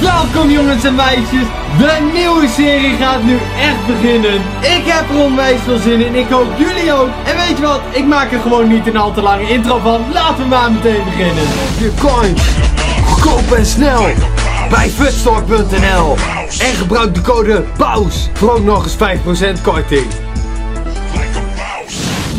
Welkom jongens en meisjes, de nieuwe serie gaat nu echt beginnen. Ik heb er onwijs veel zin in, ik hoop jullie ook. En weet je wat, ik maak er gewoon niet een al te lange intro van. Laten we maar meteen beginnen. Je coins, goedkoop en snel bij futstore.nl. En gebruik de code BAWZ voor ook nog eens 5% korting.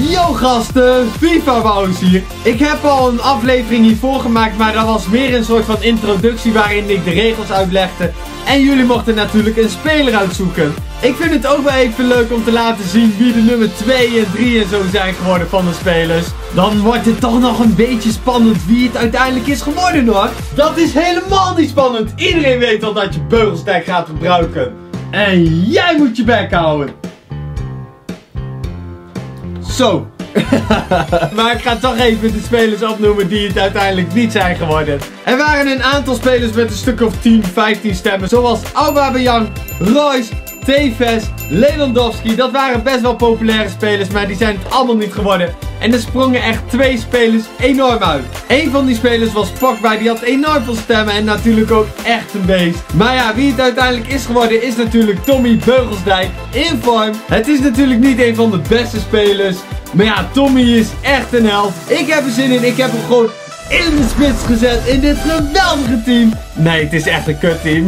Yo gasten, FIFA BAWZ hier. Ik heb al een aflevering hiervoor gemaakt, maar dat was meer een soort van introductie waarin ik de regels uitlegde. En jullie mochten natuurlijk een speler uitzoeken. Ik vind het ook wel even leuk om te laten zien wie de nummer 2 en 3 en zo zijn geworden van de spelers. Dan wordt het toch nog een beetje spannend wie het uiteindelijk is geworden hoor. Dat is helemaal niet spannend. Iedereen weet al dat je Beugelsdijk gaat gebruiken. En jij moet je bek houden. Zo. Maar ik ga toch even de spelers opnoemen die het uiteindelijk niet zijn geworden. Er waren een aantal spelers met een stuk of 10, 15 stemmen. Zoals Aubameyang, Royce, Tevez, Lewandowski. Dat waren best wel populaire spelers, maar die zijn het allemaal niet geworden. En er sprongen echt 2 spelers enorm uit. Eén van die spelers was Pogba, die had enorm veel stemmen en natuurlijk ook echt een beest. Maar ja, wie het uiteindelijk is geworden is natuurlijk Tommy Beugelsdijk in vorm. Het is natuurlijk niet een van de beste spelers. Maar ja, Tommy is echt een held. Ik heb er zin in, ik heb hem gewoon in de spits gezet in dit geweldige team. Nee, het is echt een kutteam.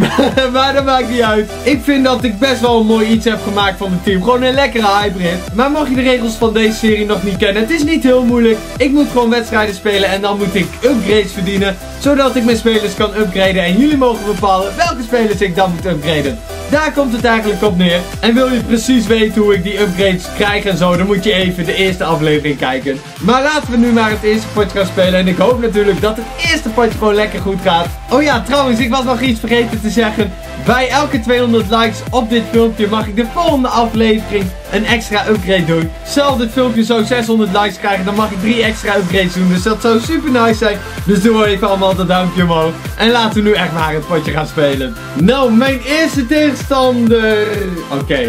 Maar dat maakt niet uit. Ik vind dat ik best wel een mooi iets heb gemaakt van het team. Gewoon een lekkere hybrid. Maar mocht je de regels van deze serie nog niet kennen, het is niet heel moeilijk. Ik moet gewoon wedstrijden spelen en dan moet ik upgrades verdienen. Zodat ik mijn spelers kan upgraden en jullie mogen bepalen welke spelers ik dan moet upgraden. Daar komt het eigenlijk op neer. En wil je precies weten hoe ik die upgrades krijg en zo, dan moet je even de eerste aflevering kijken. Maar laten we nu maar het eerste potje gaan spelen. En ik hoop natuurlijk dat het eerste potje gewoon lekker goed gaat. Oh ja, trouwens, ik was nog iets vergeten te zeggen. Bij elke 200 likes op dit filmpje mag ik de volgende aflevering een extra upgrade doen. Stel dit filmpje zo 600 likes krijgen, dan mag ik 3 extra upgrades doen. Dus dat zou super nice zijn. Dus doe even allemaal dat duimpje omhoog. En laten we nu echt maar het potje gaan spelen. Nou, mijn eerste tegenstander. Oké.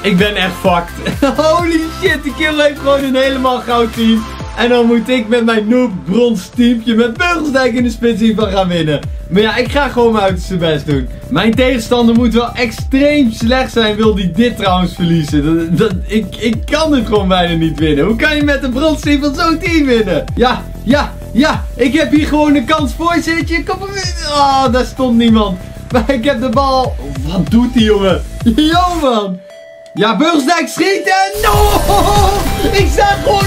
Ik ben echt fucked. Holy shit, die kill heeft gewoon een helemaal goud team. En dan moet ik met mijn noob brons teampje met Beugelsdijk in de spits hiervan gaan winnen. Maar ja, ik ga gewoon mijn uiterste best doen. Mijn tegenstander moet wel extreem slecht zijn, wil die dit trouwens verliezen. Ik kan het gewoon bijna niet winnen. Hoe kan je met een brons team van zo'n team winnen? Ja. Ik heb hier gewoon een kans voor, zitje. Kom op. Oh, daar stond niemand. Maar ik heb de bal. Wat doet die jongen? Yo man. Ja, Beugelsdijk schiet en no! Ik sta gewoon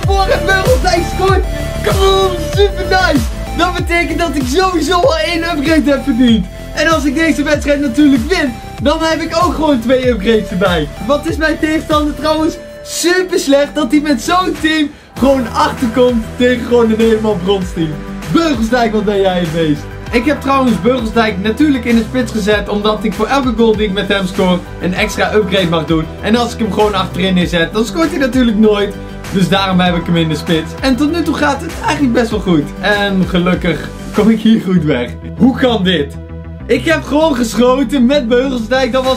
1-0 voor en Beugelsdijk scoort. Kom, super nice. Dat betekent dat ik sowieso al 1 upgrade heb verdiend. En als ik deze wedstrijd natuurlijk win, dan heb ik ook gewoon 2 upgrades erbij. Wat is mijn tegenstander trouwens super slecht dat hij met zo'n team gewoon achterkomt tegen gewoon een helemaal brons team. Beugelsdijk, wat ben jij een beest? Ik heb trouwens Beugelsdijk natuurlijk in de spits gezet, omdat ik voor elke goal die ik met hem scoor een extra upgrade mag doen. En als ik hem gewoon achterin inzet, dan scoort hij natuurlijk nooit. Dus daarom heb ik hem in de spits. En tot nu toe gaat het eigenlijk best wel goed. En gelukkig kom ik hier goed weg. Hoe kan dit? Ik heb gewoon geschoten met Beugelsdijk. Dat was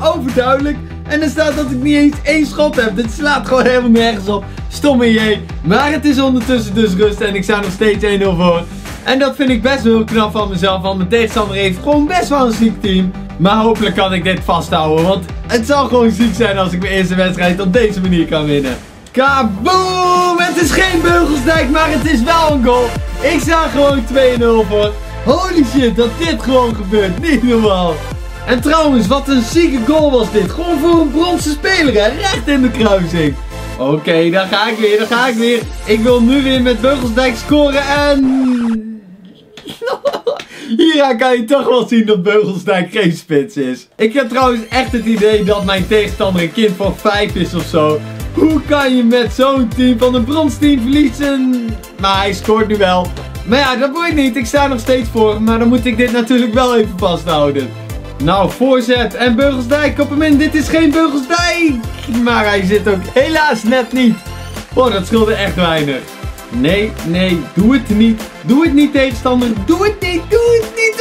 overduidelijk. En er staat dat ik niet eens 1 schot heb. Dit slaat gewoon helemaal nergens op. Stomme jee. Maar het is ondertussen dus rust en ik sta nog steeds 1-0 voor. En dat vind ik best wel heel knap van mezelf, want mijn tegenstander heeft gewoon best wel een ziek team. Maar hopelijk kan ik dit vasthouden, want het zal gewoon ziek zijn als ik mijn eerste wedstrijd op deze manier kan winnen. Kaboom! Het is geen Beugelsdijk, maar het is wel een goal. Ik sta gewoon 2-0 voor. Holy shit, dat dit gewoon gebeurt. Niet normaal. En trouwens, wat een zieke goal was dit. Gewoon voor een bronzen speler, hè. Recht in de kruising. Oké, daar ga ik weer, Ik wil nu weer met Beugelsdijk scoren en... Hieraan kan je toch wel zien dat Beugelsdijk geen spits is. Ik heb trouwens echt het idee dat mijn tegenstander een kind van 5 is of zo. Hoe kan je met zo'n team van een bronsteam verliezen? Maar hij scoort nu wel. Maar ja, dat boeit niet. Ik sta nog steeds voor. Maar dan moet ik dit natuurlijk wel even vasthouden. Nou, voorzet en Beugelsdijk op hem in. Dit is geen Beugelsdijk. Maar hij zit ook helaas net niet. Oh, dat scheelde echt weinig. Nee, doe het niet. Doe het niet, tegenstander. Doe het niet.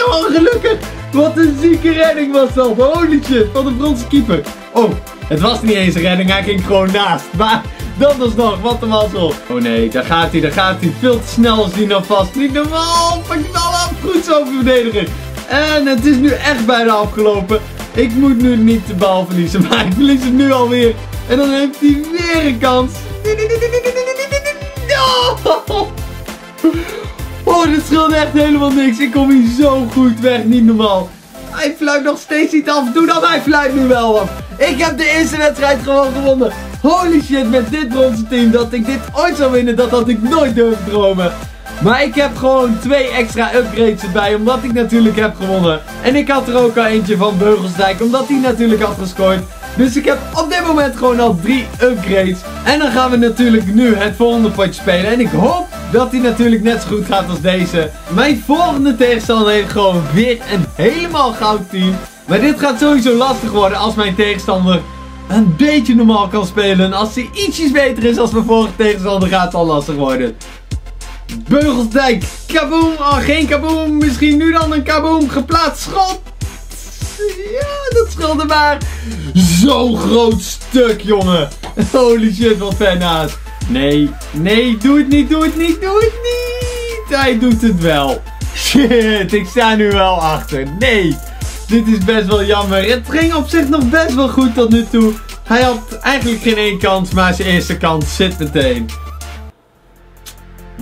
Oh, gelukkig. Wat een zieke redding was dat. Holy shit, van de bronzen keeper. Oh, het was niet eens een redding. Hij ging gewoon naast. Maar dat was nog. Wat een mazzel. Oh nee, daar gaat hij. Veel te snel is hij nou vast. Niet normaal. Pak de bal af. Goed zo, verdediger. En het is nu echt bijna afgelopen. Ik moet nu niet de bal verliezen, maar ik verlies het nu alweer. En dan heeft hij weer een kans. Oh, dit scheelde echt helemaal niks. Ik kom hier zo goed weg, niet normaal. Hij fluit nog steeds niet af. Doe dan, hij fluit nu wel af. Ik heb de eerste wedstrijd gewoon gewonnen. Holy shit, met dit bronzen team, dat ik dit ooit zou winnen, dat had ik nooit durven dromen. Maar ik heb gewoon 2 extra upgrades erbij, omdat ik natuurlijk heb gewonnen. En ik had er ook al eentje van Beugelsdijk, omdat hij natuurlijk had gescoord. Dus ik heb op dit moment gewoon al 3 upgrades. En dan gaan we natuurlijk nu het volgende potje spelen. En ik hoop dat hij natuurlijk net zo goed gaat als deze. Mijn volgende tegenstander heeft gewoon weer een helemaal goud team. Maar dit gaat sowieso lastig worden als mijn tegenstander een beetje normaal kan spelen. Als hij ietsjes beter is als mijn vorige tegenstander, gaat het al lastig worden. Beugelsdijk, kaboom, oh geen kaboom, misschien nu dan een kaboom, geplaatst schot. Ja, dat scheelde maar. Zo'n groot stuk, jongen. Holy shit, wat ver naast. Nee, nee, doe het niet, doe het niet, doe het niet. Hij doet het wel. Shit, ik sta nu wel achter. Nee, dit is best wel jammer. Het ging op zich nog best wel goed tot nu toe. Hij had eigenlijk geen één kans, maar zijn eerste kans zit meteen.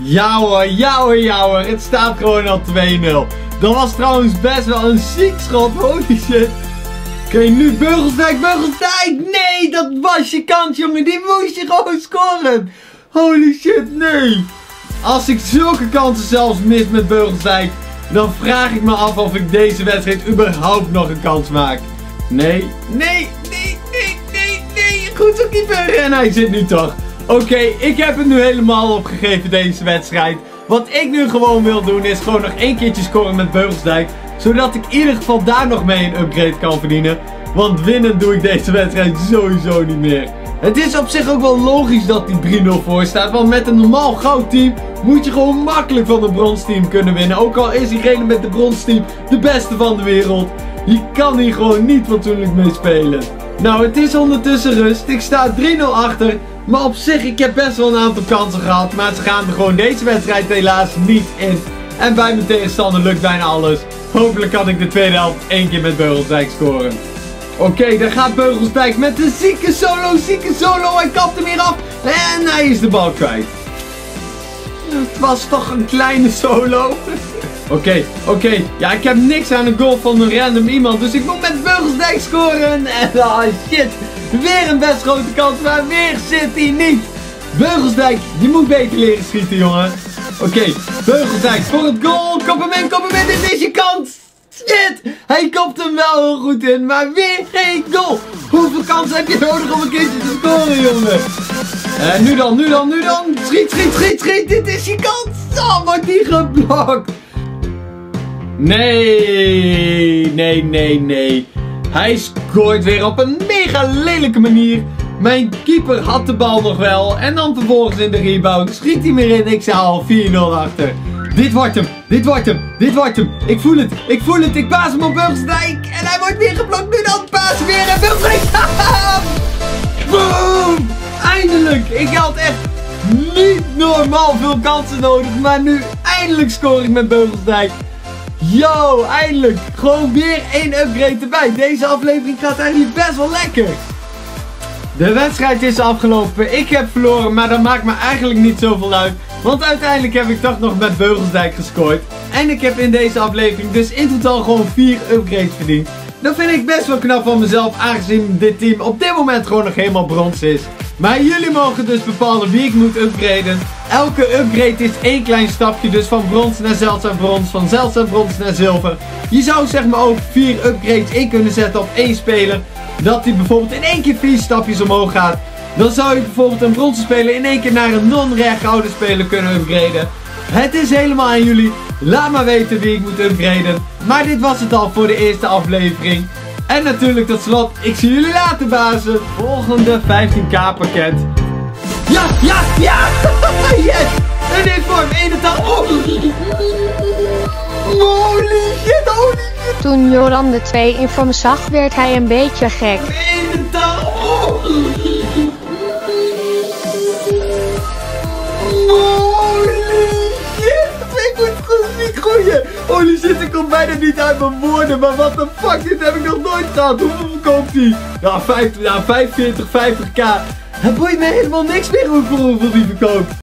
Ja hoor, ja hoor, ja hoor. Het staat gewoon al 2-0. Dat was trouwens best wel een ziek schot. Holy shit. Oké, nu Beugelsdijk, Beugelsdijk. Nee, dat was je kans, jongen. Die moest je gewoon scoren. Holy shit, nee. Als ik zulke kansen zelfs mis met Beugelsdijk, dan vraag ik me af of ik deze wedstrijd überhaupt nog een kans maak. Nee, nee, nee, nee, nee, nee. Goed zo, keeper. En hij zit nu toch. Oké, ik heb het nu helemaal opgegeven deze wedstrijd. Wat ik nu gewoon wil doen is gewoon nog één keertje scoren met Beugelsdijk. Zodat ik in ieder geval daar nog mee een upgrade kan verdienen. Want winnen doe ik deze wedstrijd sowieso niet meer. Het is op zich ook wel logisch dat die 3-0 voor staat. Want met een normaal goud team moet je gewoon makkelijk van een brons team kunnen winnen. Ook al is diegene met de brons team de beste van de wereld. Je kan hier gewoon niet fatsoenlijk mee spelen. Nou, het is ondertussen rust. Ik sta 3-0 achter. Maar op zich, ik heb best wel een aantal kansen gehad. Maar ze gaan er gewoon deze wedstrijd helaas niet in. En bij mijn tegenstander lukt bijna alles. Hopelijk kan ik de tweede helft 1 keer met Beugelsdijk scoren. Oké, daar gaat Beugelsdijk met een zieke solo, zieke solo. Hij kapt hem weer af. En hij is de bal kwijt. Het was toch een kleine solo. Oké. Ja, ik heb niks aan een goal van een random iemand. Dus ik moet met Beugelsdijk scoren. En oh shit. Weer een best grote kans, maar weer zit hij niet. Beugelsdijk, je moet beter leren schieten, jongen. Oké, Beugelsdijk voor het goal. Kop hem in, dit is je kans. Shit, hij kopt hem wel heel goed in, maar weer geen goal. Hoeveel kansen heb je nodig om een keertje te scoren, jongen? En nu dan, nu dan, nu dan. Schiet, schiet, schiet, schiet. Dit is je kans. Oh, wordt die geblokt. Nee, nee, nee, nee. Hij scoort weer op een mega lelijke manier. Mijn keeper had de bal nog wel. En dan vervolgens in de rebound. Schiet hij meer in. Ik sta al 4-0 achter. Dit wordt hem. Dit wordt hem. Dit wordt hem. Ik voel het. Ik voel het. Ik paas hem op Beugelsdijk. En hij wordt weer geblokt. Nu dan paas weer. En Beugelsdijk. Boom. Eindelijk. Ik had echt niet normaal veel kansen nodig. Maar nu eindelijk scoor ik met Beugelsdijk. Yo, eindelijk. Gewoon weer 1 upgrade erbij. Deze aflevering gaat eigenlijk best wel lekker. De wedstrijd is afgelopen. Ik heb verloren, maar dat maakt me eigenlijk niet zoveel uit. Want uiteindelijk heb ik toch nog met Beugelsdijk gescoord. En ik heb in deze aflevering dus in totaal gewoon 4 upgrades verdiend. Dat vind ik best wel knap van mezelf, aangezien dit team op dit moment gewoon nog helemaal brons is. Maar jullie mogen dus bepalen wie ik moet upgraden. Elke upgrade is 1 klein stapje, dus van brons naar zeldzaam brons, van zeldzaam brons naar zilver. Je zou zeg maar ook 4 upgrades in kunnen zetten op 1 speler. Dat hij bijvoorbeeld in 1 keer 4 stapjes omhoog gaat. Dan zou je bijvoorbeeld een bronzen speler in 1 keer naar een non-rechtgouden speler kunnen upgraden. Het is helemaal aan jullie. Laat maar weten wie ik moet upgraden. Maar dit was het al voor de eerste aflevering. En natuurlijk tot slot, ik zie jullie later, bazen. Volgende 15k pakket. Ja, ja, ja! Yes! Een inform, 81. Oh. Holy shit, holy shit! Toen Joran de 2 inform zag, werd hij een beetje gek. 81. Oh. Holy shit! Ik moet het niet gooien! mensen. Holy shit, ik kom bijna niet uit mijn woorden. Maar wat de fuck, dit heb ik nog nooit gehad. Hoeveel verkoopt die? Nou, 45, 50k. Het boeit me helemaal niks meer hoeveel die verkoopt.